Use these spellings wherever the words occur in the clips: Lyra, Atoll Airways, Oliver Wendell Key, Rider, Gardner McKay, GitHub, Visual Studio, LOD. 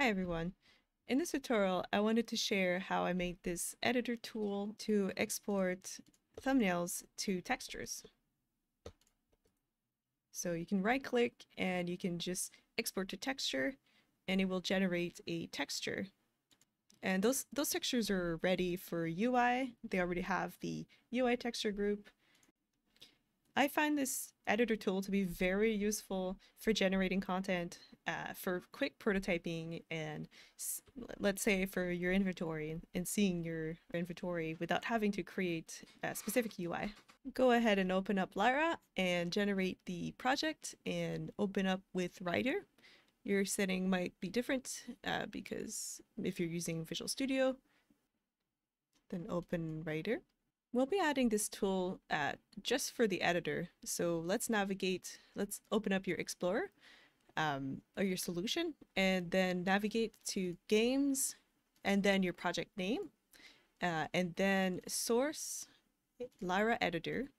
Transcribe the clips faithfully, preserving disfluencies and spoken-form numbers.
Hi everyone. In this tutorial, I wanted to share how I made this editor tool to export thumbnails to textures. So you can right click and you can just export to texture and it will generate a texture. And those, those textures are ready for U I. They already have the U I texture group. I find this editor tool to be very useful for generating content, uh, for quick prototyping, and let's say for your inventory and, and seeing your inventory without having to create a specific U I. Go ahead and open up Lyra and generate the project and open up with Rider. Your setting might be different uh, because if you're using Visual Studio, then open Rider. We'll be adding this tool uh, just for the editor. So let's navigate, let's open up your Explorer um, or your solution, and then navigate to Games, and then your project name, uh, and then Source, Lyra Editor,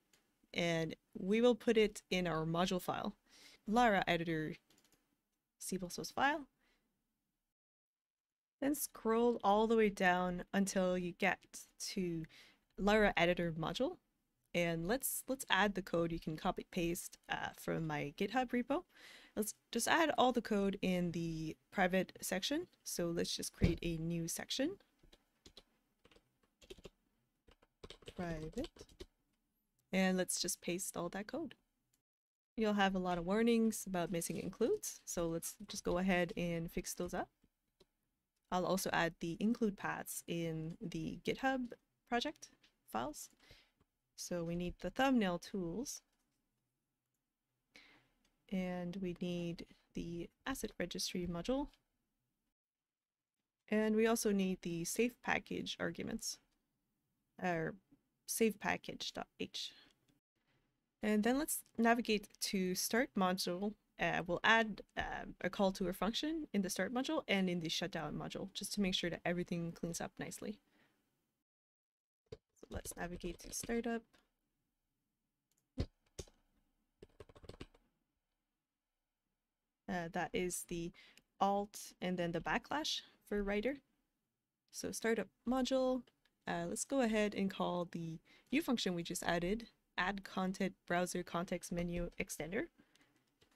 and we will put it in our module file, Lyra Editor C plus plus file. Then scroll all the way down until you get to Lyra Editor module, and let's let's add the code. You can copy paste uh, from my GitHub repo. Let's just add all the code in the private section. So let's just create a new section, private, and let's just paste all that code. You'll have a lot of warnings about missing includes, so let's just go ahead and fix those up. I'll also add the include paths in the GitHub project files. So we need the thumbnail tools, and we need the asset registry module, and we also need the save package arguments, or save package.h. And then let's navigate to start module. Uh, we'll add uh, a call to a function in the start module and in the shutdown module, just to make sure that everything cleans up nicely. Let's navigate to startup. Uh, that is the alt and then the backslash for Rider. So startup module. Uh, let's go ahead and call the new function we just added, add content browser context menu extender,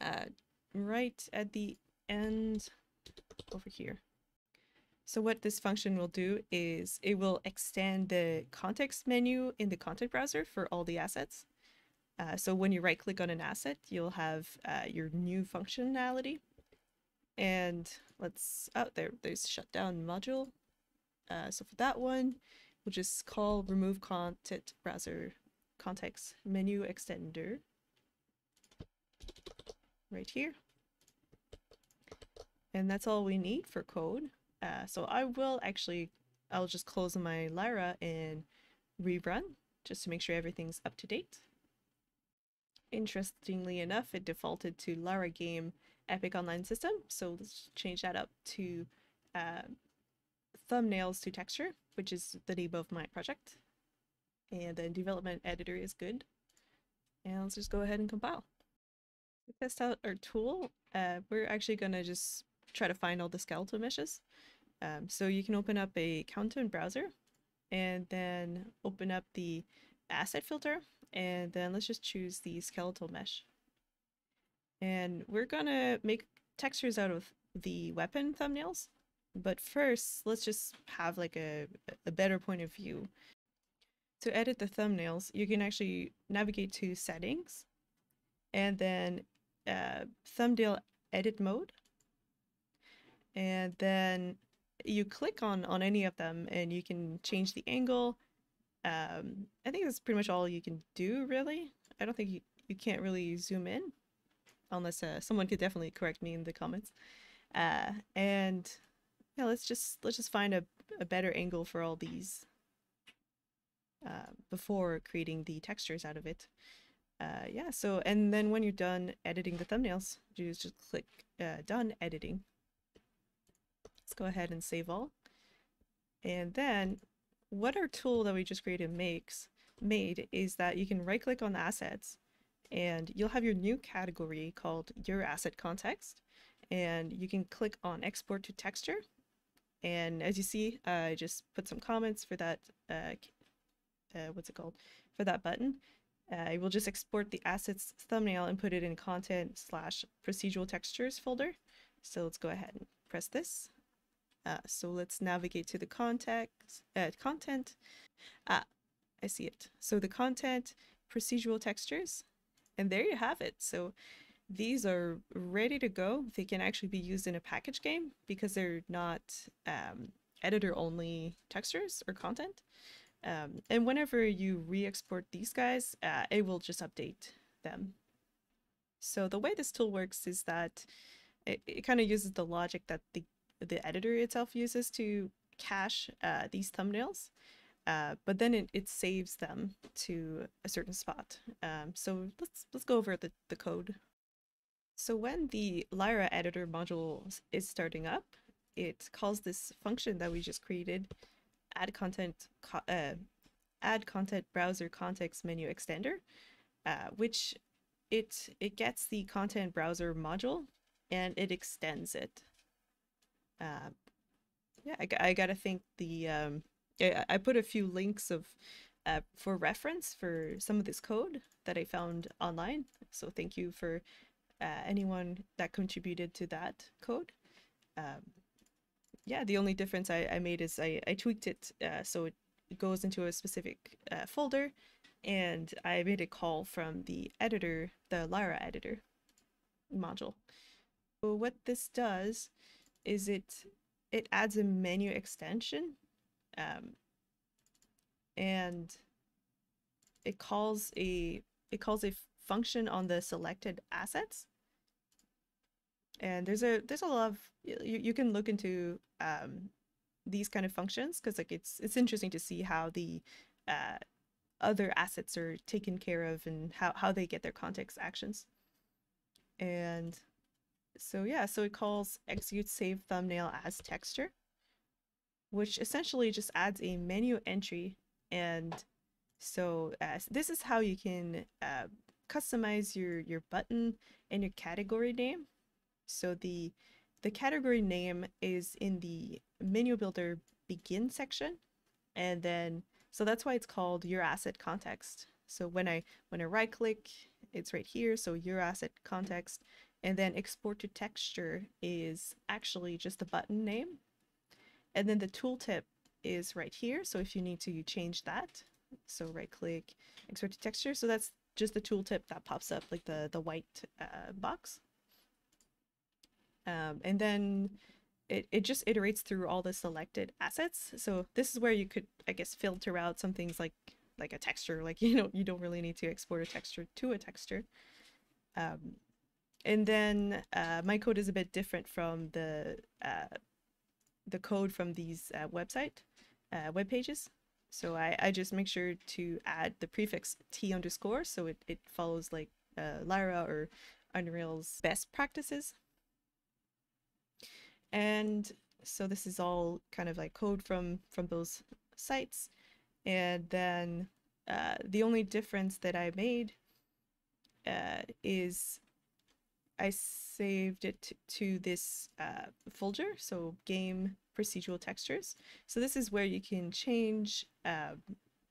uh, right at the end over here. So what this function will do is it will extend the context menu in the content browser for all the assets. Uh, so when you right click on an asset, you'll have uh, your new functionality. And let's, oh, there, there's shutdown module. Uh, so for that one, we'll just call remove content browser context menu extender right here. And that's all we need for code. Uh, so I will actually, I'll just close my Lyra and rerun just to make sure everything's up to date. Interestingly enough, it defaulted to Lyra Game Epic Online System. So let's change that up to uh, thumbnails to texture, which is the name of my project. And then development editor is good. And let's just go ahead and compile. To test out our tool, uh, we're actually going to just try to find all the skeletal meshes. Um, so you can open up a content browser and then open up the asset filter, and then let's just choose the skeletal mesh. And we're gonna make textures out of the weapon thumbnails, but first let's just have like a, a better point of view. To edit the thumbnails, you can actually navigate to settings and then uh, thumbnail edit mode, and then you click on on any of them and you can change the angle. um I think that's pretty much all you can do, really. I don't think you, you can't really zoom in, unless uh, someone could definitely correct me in the comments. Uh and yeah, let's just let's just find a, a better angle for all these uh, before creating the textures out of it. Uh yeah, so and then when you're done editing the thumbnails, you just click uh, done editing. Let's go ahead and save all. And then what our tool that we just created makes made is that you can right click on the assets and you'll have your new category called your asset context. and you can click on export to texture. And as you see, I uh, just put some comments for that, uh, uh, what's it called, for that button. I uh, will just export the assets thumbnail and put it in content slash procedural textures folder. So let's go ahead and press this. Uh, so let's navigate to the context, uh, content. Ah, I see it. So the content, procedural textures, and there you have it. So these are ready to go. They can actually be used in a package game because they're not um, editor-only textures or content. Um, and whenever you re-export these guys, uh, it will just update them. So the way this tool works is that it, it kind of uses the logic that the, the editor itself uses to cache uh, these thumbnails, uh, but then it, it saves them to a certain spot. Um, so let's, let's go over the, the code. So when the Lyra editor module is starting up, it calls this function that we just created, add content, uh, add content browser context menu extender, uh, which it, it gets the content browser module and it extends it. Uh, yeah, I, I gotta think the, um, I, I put a few links of, uh, for reference for some of this code that I found online. So thank you for Uh, anyone that contributed to that code. Um, yeah, the only difference I, I made is I, I tweaked it uh, so it goes into a specific uh, folder, and I made a call from the editor, the Lyra editor module. So what this does is it it adds a menu extension, um, and it calls a it calls a function on the selected assets. And there's a there's a lot of you, you can look into um, these kind of functions, because like it's it's interesting to see how the uh, other assets are taken care of and how, how they get their context actions. And so yeah, so it calls execute save thumbnail as texture, which essentially just adds a menu entry. And so uh, this is how you can uh, customize your your button and your category name. So the the category name is in the menu builder begin section, and then so that's why it's called your asset context. So when I when I right click, it's right here. So your asset context, and then export to texture is actually just the button name, and then the tooltip is right here. So if you need to, you change that. So right click, export to texture. So that's just the tooltip that pops up, like the, the white uh, box. Um, and then it, it just iterates through all the selected assets. So this is where you could, I guess, filter out some things like like a texture, like, you know, you don't really need to export a texture to a texture. Um, and then uh, my code is a bit different from the, uh, the code from these uh, website, uh, web pages. So I, I just make sure to add the prefix T underscore, so it, it follows like uh, Lyra or Unreal's best practices. And so this is all kind of like code from, from those sites. And then uh, the only difference that I made uh, is I saved it to this uh, folder, so game procedural textures. So this is where you can change uh,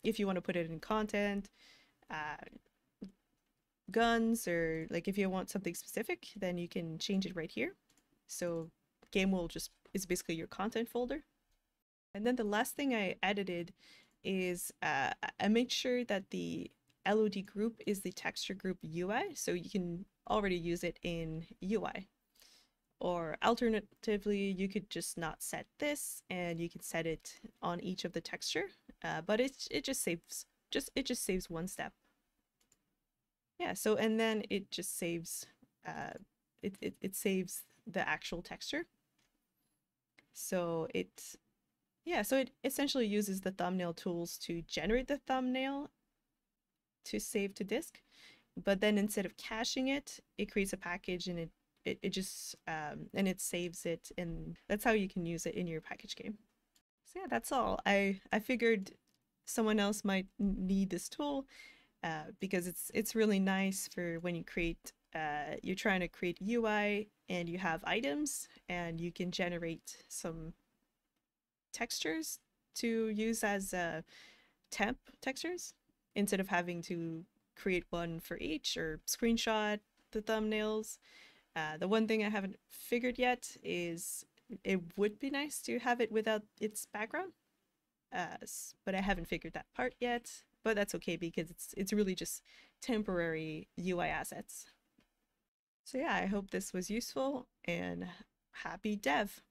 if you want to put it in content, uh, guns, or like if you want something specific, then you can change it right here. So game will just is basically your content folder. And then the last thing I edited is uh, I made sure that the L O D group is the texture group U I, so you can already use it in U I. Or alternatively, you could just not set this, and you could set it on each of the texture. Uh, but it it just saves just it just saves one step. Yeah. So and then it just saves uh, it, it it saves the actual texture. So it yeah. So it essentially uses the thumbnail tools to generate the thumbnail to save to disk, but then instead of caching it, it creates a package and it. It, it just, um, and it saves it, and that's how you can use it in your package game. So yeah, that's all. I, I figured someone else might need this tool uh, because it's, it's really nice for when you create uh, you're trying to create U I and you have items, and you can generate some textures to use as uh, temp textures instead of having to create one for each or screenshot the thumbnails. Uh, the one thing I haven't figured yet is it would be nice to have it without its background, uh, but I haven't figured that part yet. But that's okay because it's it's really just temporary U I assets. So yeah, I hope this was useful, and happy dev!